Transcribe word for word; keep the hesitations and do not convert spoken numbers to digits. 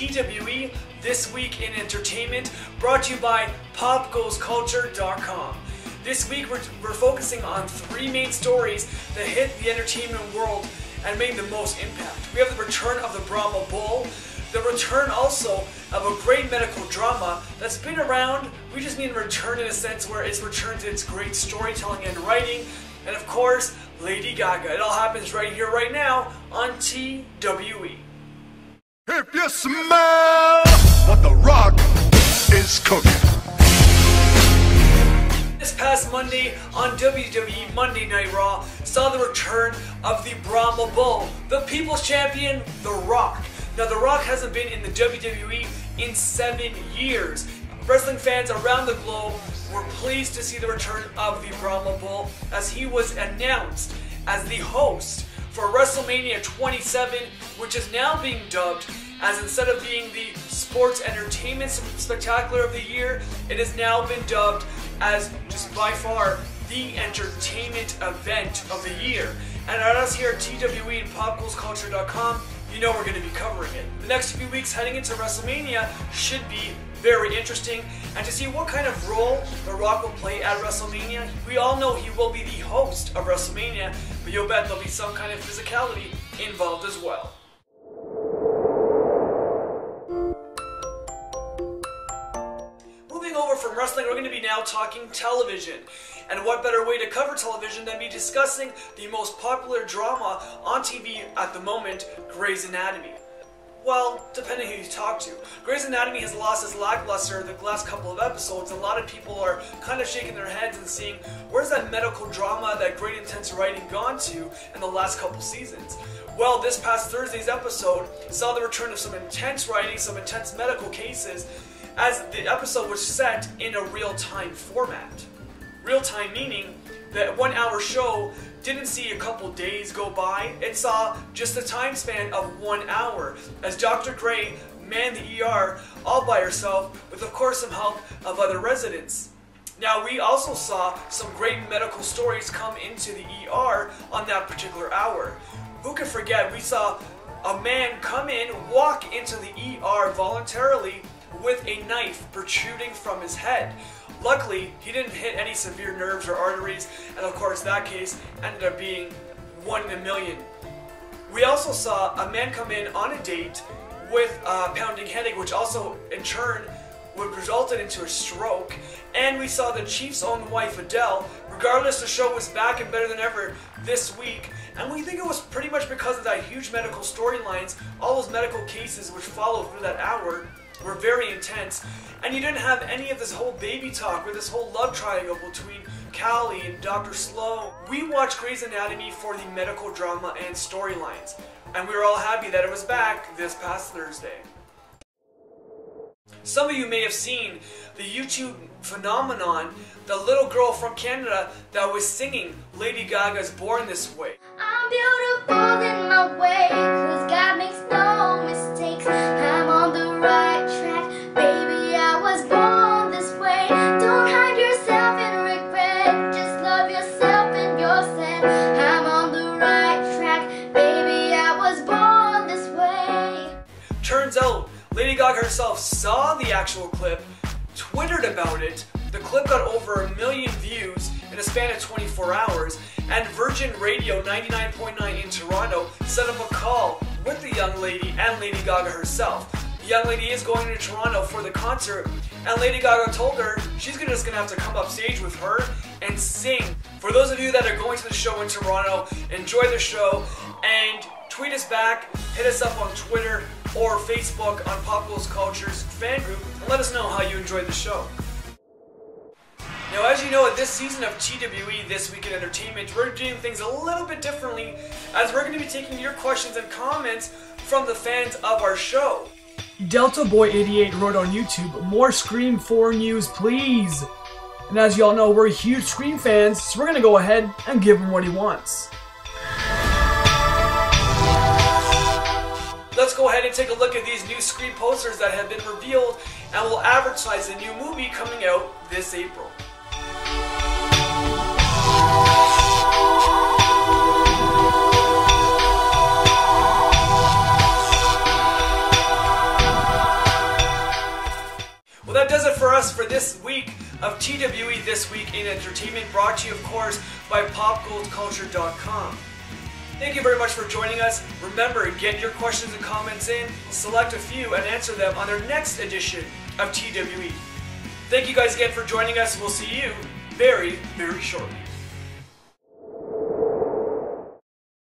T W E This Week in Entertainment, brought to you by Pop Goes Culture dot com. This week we're, we're focusing on three main stories that hit the entertainment world and made the most impact. We have the return of the Brahma Bull, the return also of a great medical drama that's been around. We just need a return in a sense where it's returned to its great storytelling and writing, and of course, Lady Gaga. It all happens right here, right now on T W E. If you smell what The Rock is cooking. This past Monday on W W E Monday Night Raw saw the return of the Brahma Bull, the People's Champion, The Rock. Now, The Rock hasn't been in the W W E in seven years. Wrestling fans around the globe were pleased to see the return of the Brahma Bull, as he was announced as the host for WrestleMania twenty-seven, which is now being dubbed as, instead of being the Sports Entertainment Spectacular of the Year, it has now been dubbed as just by far the entertainment event of the year. And at us here at T W E and Pop Goes Culture dot com, you know we're going to be covering it. The next few weeks heading into WrestleMania should be very interesting, and to see what kind of role The Rock will play at WrestleMania. We all know he will be the host of WrestleMania, but you'll bet there'll be some kind of physicality involved as well. Moving over from wrestling, we're going to be now talking television. And what better way to cover television than be discussing the most popular drama on T V at the moment, Grey's Anatomy. Well, depending who you talk to. Grey's Anatomy has lost its lackluster the last couple of episodes. A lot of people are kind of shaking their heads and seeing, where's that medical drama, that great intense writing gone to in the last couple seasons? Well, this past Thursday's episode saw the return of some intense writing, some intense medical cases, as the episode was set in a real-time format. Real-time meaning that one-hour show didn't see a couple days go by. It saw just the time span of one hour as Doctor Gray manned the E R all by herself, with of course some help of other residents. Now, we also saw some great medical stories come into the E R on that particular hour. Who can forget, we saw a man come in, walk into the E R voluntarily with a knife protruding from his head. Luckily, he didn't hit any severe nerves or arteries, and of course that case ended up being one in a million. We also saw a man come in on a date with a pounding headache, which also in turn would result into a stroke, and we saw the Chief's own wife, Adele. Regardless, the show was back and better than ever this week, and we think it was pretty much because of that huge medical storylines, all those medical cases which followed through that hour were very intense, and you didn't have any of this whole baby talk or this whole love triangle between Callie and Doctor Sloan. We watched Grey's Anatomy for the medical drama and storylines, and we were all happy that it was back this past Thursday. Some of you may have seen the YouTube phenomenon, the little girl from Canada that was singing Lady Gaga's Born This Way. I'm beautiful in my way, 'cause God makes no mistakes. I'm on the right track, baby, I was born this way. Don't hide yourself in regret, just love yourself and you're set. I'm on the right track, baby, I was born this way. Turns out Lady Gaga herself saw the actual clip, twittered about it. The clip got over a million views in a span of twenty-four hours, and Virgin Radio ninety-nine point nine in Toronto set up a call with the young lady and Lady Gaga herself. The young lady is going to Toronto for the concert, and Lady Gaga told her she's gonna, just going to have to come up stage with her and sing. For those of you that are going to the show in Toronto, enjoy the show, and tweet us back, hit us up on Twitter or Facebook on Pop Goes Culture's fan group, and let us know how you enjoyed the show. Now, as you know, at this season of T W E This Week in Entertainment, we're doing things a little bit differently, as we're going to be taking your questions and comments from the fans of our show. Delta Boy eighty-eight wrote on YouTube, "More Scream four news, please." And as you all know, we're huge Scream fans, so we're going to go ahead and give him what he wants. Let's go ahead and take a look at these new Scream posters that have been revealed, and we'll advertise the new movie coming out this April. us for this week of T W E This Week in Entertainment, brought to you, of course, by Pop Gold Culture dot com. Thank you very much for joining us. Remember, get your questions and comments in, select a few, and answer them on our next edition of T W E. Thank you guys again for joining us. We'll see you very, very shortly.